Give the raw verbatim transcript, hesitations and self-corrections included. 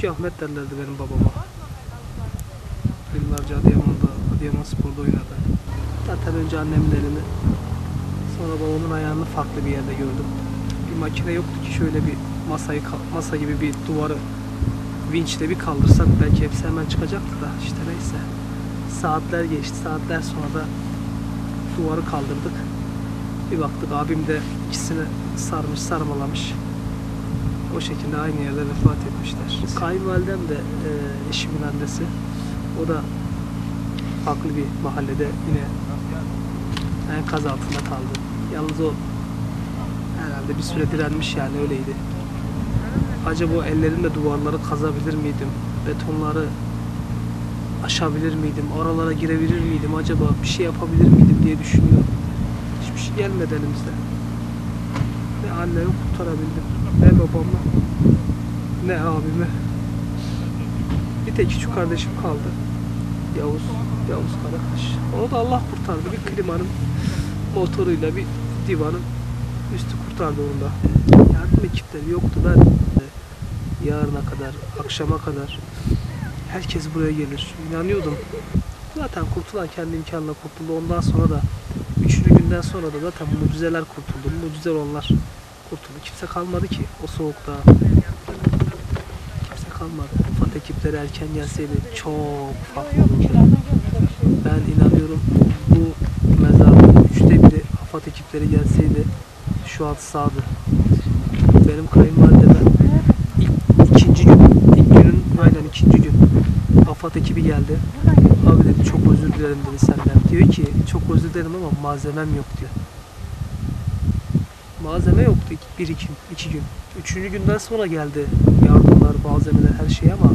Karakış'ı Ahmet derlerdi benim babama. Yıllarca Adıyaman'da, Adıyaman Spor'da oynadı. Zaten önce annemin elini, sonra babamın ayağını farklı bir yerde gördüm. Bir makine yoktu ki şöyle bir masayı, masa gibi bir duvarı vinçle bir kaldırsak belki hepsi hemen çıkacaktı da işte neyse. Saatler geçti, saatler sonra da duvarı kaldırdık. Bir baktık abim de ikisini sarmış sarmalamış. O şekilde aynı yerde vefat etmişler. Kayınvalidem de e, eşimin annesi. O da farklı bir mahallede yine enkaz altında kaldı. Yalnız o herhalde bir süre direnmiş yani öyleydi. Acaba ellerimle duvarları kazabilir miydim? Betonları aşabilir miydim? Oralara girebilir miydim? Acaba bir şey yapabilir miydim diye düşünüyorum. Hiçbir şey gelmedi elimizden. Ne annemi kurtarabildim, ne babamı, ne abimi. Bir tek küçük kardeşim kaldı. Yavuz, Yavuz Karakış. Onu da Allah kurtardı. Bir klimanın motoruyla bir divanın üstü kurtardı onu da. Yardım ekipleri yoktu. Ben yarına kadar, akşama kadar herkes buraya gelir. İnanıyordum. Zaten kurtulan kendi imkanla kurtuldu. Ondan sonra da üçüncü günden sonra da zaten mucizeler kurtuldu. Mucizeler onlar kurtuldu. Kimse kalmadı ki o soğukta. Kimse kalmadı. F A T ekipleri erken gelseydi çok farklı olurdu. Ben inanıyorum bu mezarın üçte biri F A T ekipleri gelseydi şu an sağdı. Benim kayınvalidem ilk, ikinci gün, ilk günün aynen ikinci gün A F A D ekibi geldi. Abi dedi çok özür dilerim dedi senden. Diyor ki çok özür dilerim ama malzemem yok diyor. Malzeme yoktu bir iki, iki gün. Üçüncü günden sonra geldi yardımlar, malzemeler, her şey ama